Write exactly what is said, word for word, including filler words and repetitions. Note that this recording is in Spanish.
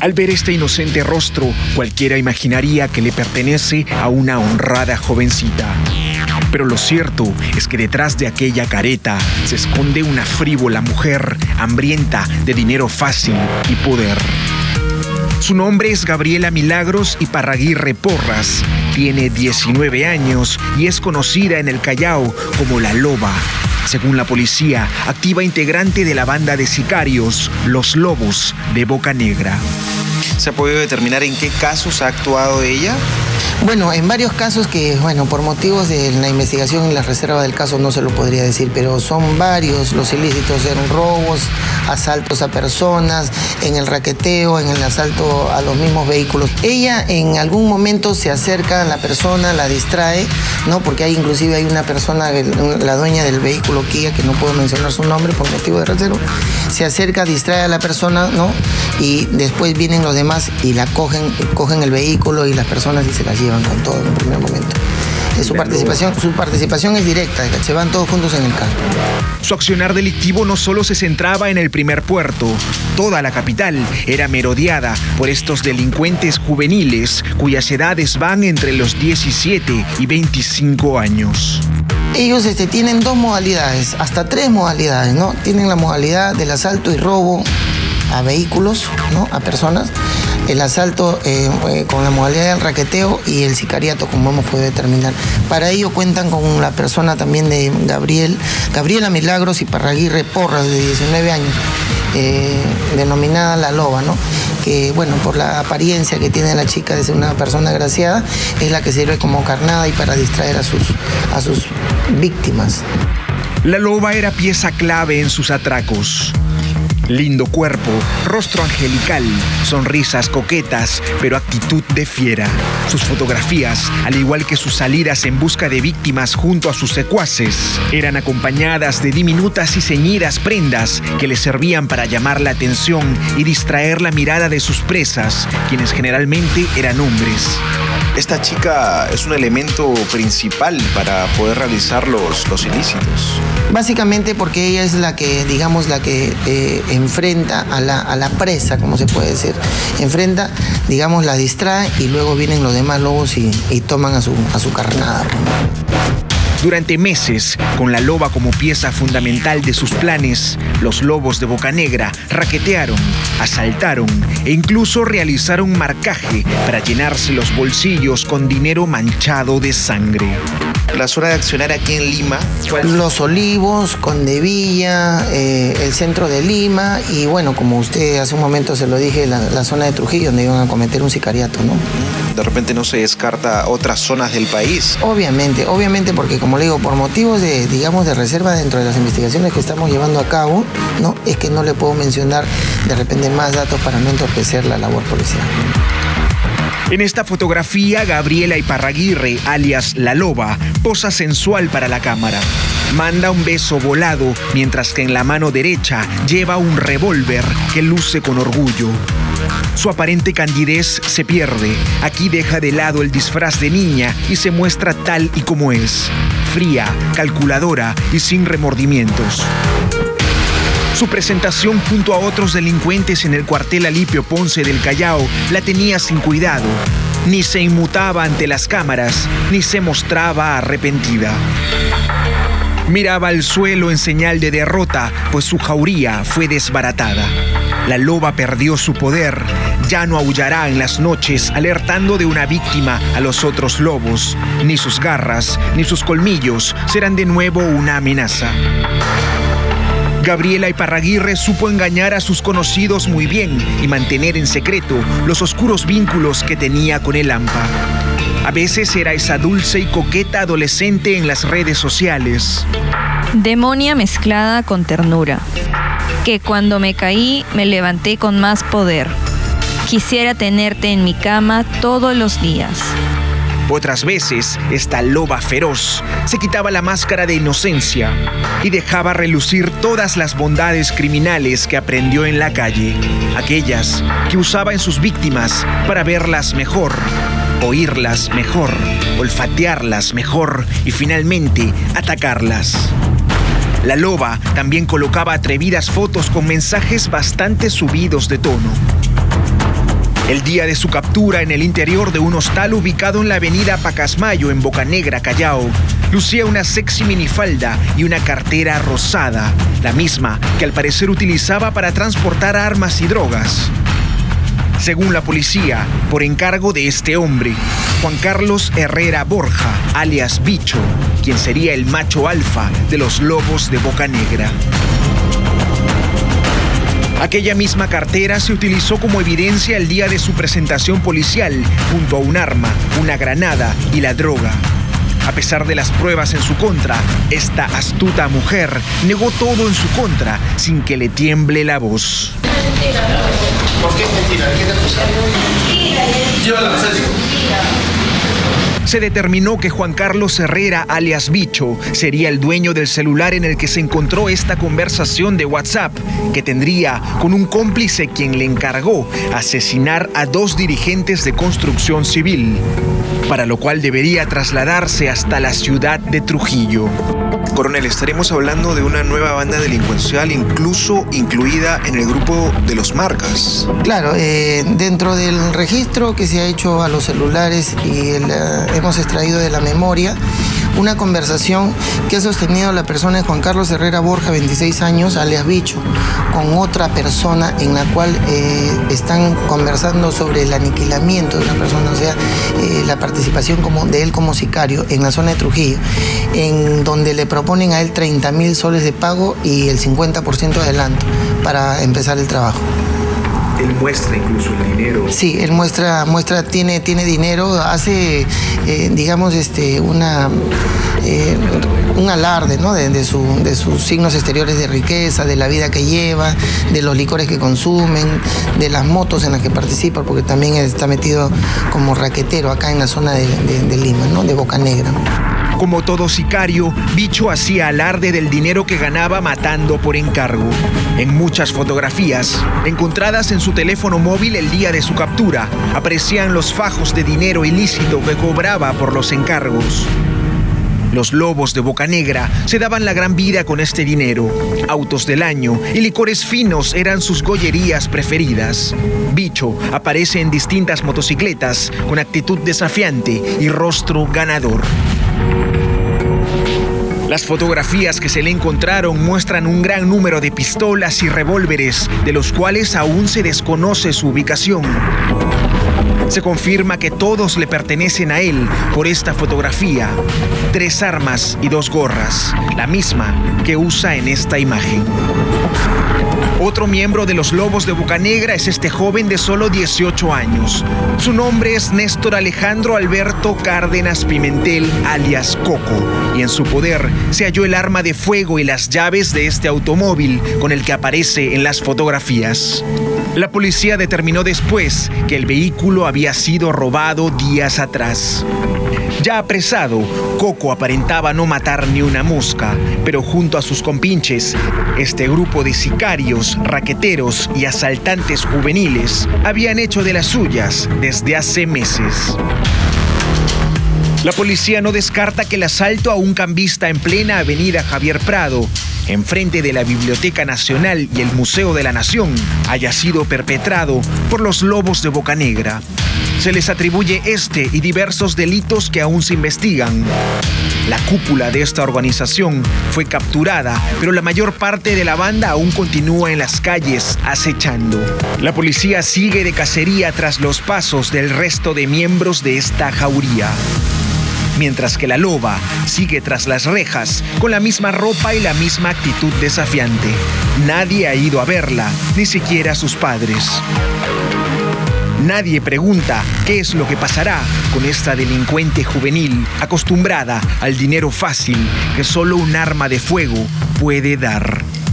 Al ver este inocente rostro, cualquiera imaginaría que le pertenece a una honrada jovencita. Pero lo cierto es que detrás de aquella careta se esconde una frívola mujer, hambrienta de dinero fácil y poder. Su nombre es Gabriela Milagros Iparraguirre Porras. Tiene diecinueve años y es conocida en el Callao como la Loba. Según la policía, activa integrante de la banda de sicarios, Los Lobos, de Boca Negra. ¿Se ha podido determinar en qué casos ha actuado ella? Bueno, en varios casos que, bueno, por motivos de la investigación y la reserva del caso no se lo podría decir, pero son varios los ilícitos, en robos, asaltos a personas, en el raqueteo, en el asalto a los mismos vehículos. Ella en algún momento se acerca a la persona, la distrae, ¿no? Porque hay inclusive hay una persona, la dueña del vehículo Kia, que no puedo mencionar su nombre por motivo de reserva, se acerca, distrae a la persona, ¿no? Y después vienen los demás y la cogen, cogen el vehículo y las personas y se las llevan con todo en el primer momento. Su participación, su participación es directa, se van todos juntos en el carro. Su accionar delictivo no solo se centraba en el primer puerto, toda la capital era merodeada por estos delincuentes juveniles cuyas edades van entre los diecisiete y veinticinco años. Ellos este, tienen dos modalidades, hasta tres modalidades, ¿no? Tienen la modalidad del asalto y robo a vehículos, ¿no? A personas. El asalto eh, eh, con la modalidad del raqueteo y el sicariato, como hemos podido determinar. Para ello cuentan con la persona también de Gabriel, Gabriela Milagros Iparraguirre Porras, de diecinueve años, eh, denominada la Loba, ¿no? Que, bueno, por la apariencia que tiene la chica de ser una persona agraciada, es la que sirve como carnada y para distraer a sus, a sus víctimas. La Loba era pieza clave en sus atracos. Lindo cuerpo, rostro angelical, sonrisas coquetas, pero actitud de fiera. Sus fotografías, al igual que sus salidas en busca de víctimas junto a sus secuaces, eran acompañadas de diminutas y ceñidas prendas que le servían para llamar la atención y distraer la mirada de sus presas, quienes generalmente eran hombres. Esta chica es un elemento principal para poder realizar los, los ilícitos. Básicamente porque ella es la que, digamos, la que eh, enfrenta a la, a la presa, como se puede decir. Enfrenta, digamos, la distrae y luego vienen los demás lobos y, y toman a su, a su carnada. Durante meses, con la Loba como pieza fundamental de sus planes, los Lobos de Boca Negra raquetearon, asaltaron e incluso realizaron marcaje para llenarse los bolsillos con dinero manchado de sangre. La zona de accionar aquí en Lima, Los Olivos, Condevilla, eh, el centro de Lima y, bueno, como usted hace un momento se lo dije, la, la zona de Trujillo, donde iban a cometer un sicariato, ¿no? De repente no se descarta otras zonas del país. Obviamente, obviamente porque, como le digo, por motivos de, digamos, de reserva dentro de las investigaciones que estamos llevando a cabo, ¿no? Es que no le puedo mencionar de repente más datos para no entorpecer la labor policial. En esta fotografía, Gabriela Iparraguirre, alias La Loba, posa sensual para la cámara. Manda un beso volado, mientras que en la mano derecha lleva un revólver que luce con orgullo. Su aparente candidez se pierde. Aquí deja de lado el disfraz de niña y se muestra tal y como es. Fría, calculadora y sin remordimientos. Su presentación junto a otros delincuentes en el cuartel Alipio Ponce del Callao la tenía sin cuidado. Ni se inmutaba ante las cámaras, ni se mostraba arrepentida. Miraba al suelo en señal de derrota, pues su jauría fue desbaratada. La Loba perdió su poder. Ya no aullará en las noches alertando de una víctima a los otros lobos. Ni sus garras, ni sus colmillos serán de nuevo una amenaza. Gabriela Iparraguirre supo engañar a sus conocidos muy bien y mantener en secreto los oscuros vínculos que tenía con el AMPA. A veces era esa dulce y coqueta adolescente en las redes sociales. Demonia mezclada con ternura, que cuando me caí me levanté con más poder. Quisiera tenerte en mi cama todos los días. Otras veces, esta Loba feroz se quitaba la máscara de inocencia y dejaba relucir todas las bondades criminales que aprendió en la calle, aquellas que usaba en sus víctimas para verlas mejor, oírlas mejor, olfatearlas mejor y finalmente atacarlas. La Loba también colocaba atrevidas fotos con mensajes bastante subidos de tono. El día de su captura en el interior de un hostal ubicado en la avenida Pacasmayo, en Boca Negra, Callao, lucía una sexy minifalda y una cartera rosada, la misma que al parecer utilizaba para transportar armas y drogas. Según la policía, por encargo de este hombre, Juan Carlos Herrera Borja, alias Bicho, quien sería el macho alfa de los Lobos de Boca Negra. Aquella misma cartera se utilizó como evidencia el día de su presentación policial, junto a un arma, una granada y la droga. A pesar de las pruebas en su contra, esta astuta mujer negó todo en su contra sin que le tiemble la voz. ¿Por qué es mentira? ¿Qué te acusaron? Llévala al serio. Se determinó que Juan Carlos Herrera, alias Bicho, sería el dueño del celular en el que se encontró esta conversación de WhatsApp que tendría con un cómplice quien le encargó asesinar a dos dirigentes de Construcción Civil, para lo cual debería trasladarse hasta la ciudad de Trujillo. Coronel, estaremos hablando de una nueva banda delincuencial, incluso incluida en el grupo de los Marcas. Claro, eh, dentro del registro que se ha hecho a los celulares y el, eh, hemos extraído de la memoria una conversación que ha sostenido la persona de Juan Carlos Herrera Borja, veintiséis años, alias Bicho, con otra persona en la cual eh, están conversando sobre el aniquilamiento de una persona, o sea, eh, la participación como, de él como sicario en la zona de Trujillo, en donde le proponen a él treinta mil soles de pago y el cincuenta por ciento de adelanto para empezar el trabajo. Él muestra incluso el dinero. Sí, él muestra, muestra tiene, tiene dinero, hace, eh, digamos, este, una, eh, un alarde, ¿no? de, de, su, de sus signos exteriores de riqueza, de la vida que lleva, de los licores que consumen, de las motos en las que participa, porque también está metido como raquetero acá en la zona de, de, de Lima, ¿no? De Boca Negra. Como todo sicario, Bicho hacía alarde del dinero que ganaba matando por encargo. En muchas fotografías, encontradas en su teléfono móvil el día de su captura, aparecían los fajos de dinero ilícito que cobraba por los encargos. Los Lobos de Boca Negra se daban la gran vida con este dinero. Autos del año y licores finos eran sus gollerías preferidas. Bicho aparece en distintas motocicletas con actitud desafiante y rostro ganador. Las fotografías que se le encontraron muestran un gran número de pistolas y revólveres, de los cuales aún se desconoce su ubicación. Se confirma que todos le pertenecen a él por esta fotografía. Tres armas y dos gorras, la misma que usa en esta imagen. Otro miembro de los Lobos de Boca Negra es este joven de solo dieciocho años. Su nombre es Néstor Alejandro Alberto Cárdenas Pimentel, alias Coco, y en su poder se halló el arma de fuego y las llaves de este automóvil con el que aparece en las fotografías. La policía determinó después que el vehículo había sido robado días atrás. Ya apresado, Coco aparentaba no matar ni una mosca, pero junto a sus compinches, este grupo de sicarios, raqueteros y asaltantes juveniles habían hecho de las suyas desde hace meses. La policía no descarta que el asalto a un cambista en plena avenida Javier Prado, enfrente de la Biblioteca Nacional y el Museo de la Nación, haya sido perpetrado por los Lobos de Boca Negra. Se les atribuye este y diversos delitos que aún se investigan. La cúpula de esta organización fue capturada, pero la mayor parte de la banda aún continúa en las calles acechando. La policía sigue de cacería tras los pasos del resto de miembros de esta jauría, mientras que la loba sigue tras las rejas con la misma ropa y la misma actitud desafiante. Nadie ha ido a verla, ni siquiera sus padres. Nadie pregunta qué es lo que pasará con esta delincuente juvenil acostumbrada al dinero fácil que solo un arma de fuego puede dar.